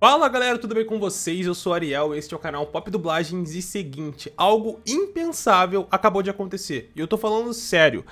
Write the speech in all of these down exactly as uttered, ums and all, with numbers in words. Fala galera, tudo bem com vocês? Eu sou Ariel, este é o canal Pop Dublagens e seguinte, algo impensável acabou de acontecer, e eu tô falando sério.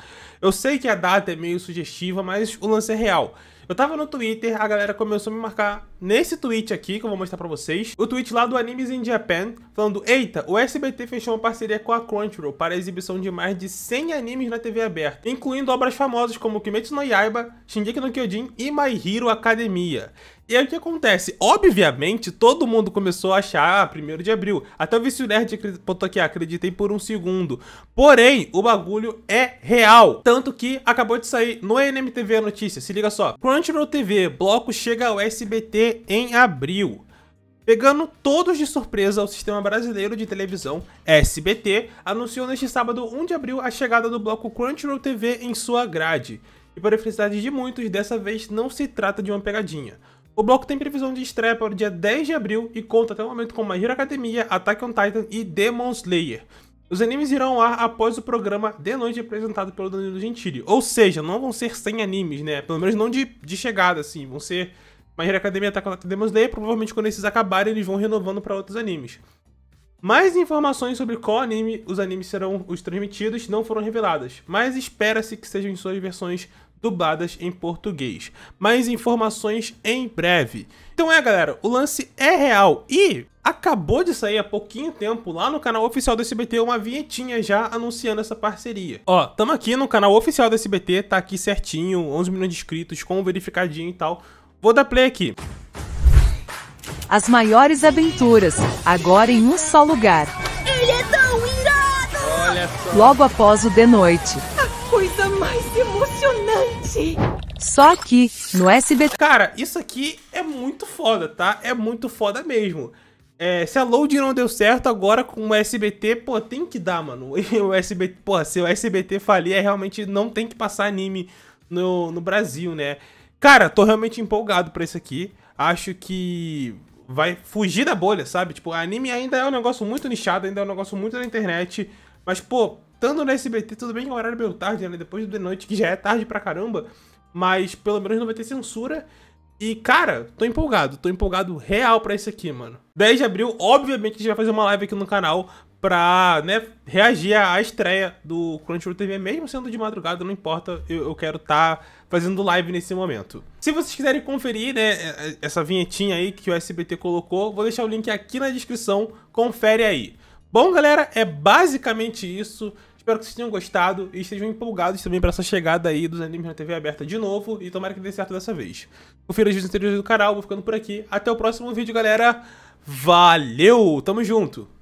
Eu sei que a data é meio sugestiva, mas o lance é real. Eu tava no Twitter, a galera começou a me marcar nesse tweet aqui, que eu vou mostrar pra vocês. O tweet lá do Animes in Japan, falando: eita, o S B T fechou uma parceria com a Crunchyroll para a exibição de mais de cem animes na T V aberta, incluindo obras famosas como Kimetsu no Yaiba, Shingeki no Kyojin e My Hero Academia. E aí o que acontece? Obviamente, todo mundo começou a achar, ah, primeiro de abril. Até o Vício Nerd botou aqui, acreditei por um segundo. Porém, o bagulho é real. Tanto que acabou de sair no N M T V a notícia, se liga só. Crunchyroll T V, bloco chega ao S B T em abril. Pegando todos de surpresa, o Sistema Brasileiro de Televisão, S B T, anunciou neste sábado, primeiro de abril, a chegada do bloco Crunchyroll T V em sua grade. E para a felicidade de muitos, dessa vez não se trata de uma pegadinha. O bloco tem previsão de estreia para o dia dez de abril e conta até o momento com My Hero Academia, Attack on Titan e Demon Slayer. Os animes irão ao ar após o programa The Noite apresentado pelo Danilo Gentili. Ou seja, não vão ser cem animes, né? Pelo menos não de, de chegada, assim. Vão ser My Hero Academia, Attack on Titan e Demon Slayer. Provavelmente quando esses acabarem, eles vão renovando para outros animes. Mais informações sobre qual anime os animes serão os transmitidos não foram reveladas, mas espera-se que sejam em suas versões dubladas em português. Mais informações em breve. Então é, galera, o lance é real e acabou de sair há pouquinho tempo lá no canal oficial do S B T uma vinhetinha já anunciando essa parceria. Ó, tamo aqui no canal oficial do S B T, tá aqui certinho, onze milhões de inscritos, com um verificadinho e tal. Vou dar play aqui. As maiores aventuras, agora em um só lugar. Ele é tão irado! Olha só. Logo após o The Noite. A coisa mais emocionante! Só aqui, no S B T. Cara, isso aqui é muito foda, tá? É muito foda mesmo. É, se a load não deu certo, agora com o S B T, pô, tem que dar, mano. E o S B T, porra, se o S B T falir, é, realmente não tem que passar anime no, no Brasil, né? Cara, tô realmente empolgado pra isso aqui. Acho que vai fugir da bolha, sabe? Tipo, anime ainda é um negócio muito nichado, ainda é um negócio muito na internet. Mas, pô, tanto no S B T, tudo bem que o horário é meio tarde, né? Depois do The Noite, que já é tarde pra caramba. Mas, pelo menos, não vai ter censura. E, cara, tô empolgado. Tô empolgado real pra isso aqui, mano. dez de abril, obviamente, a gente vai fazer uma live aqui no canal pra, né, reagir à estreia do Crunchyroll T V, mesmo sendo de madrugada, não importa, eu, eu quero estar tá fazendo live nesse momento. Se vocês quiserem conferir, né, essa vinhetinha aí que o S B T colocou, vou deixar o link aqui na descrição, confere aí. Bom, galera, é basicamente isso. Espero que vocês tenham gostado e estejam empolgados também para essa chegada aí dos animes na T V aberta de novo, e tomara que dê certo dessa vez. Confira os vídeos anteriores do canal, vou ficando por aqui. Até o próximo vídeo, galera. Valeu! Tamo junto!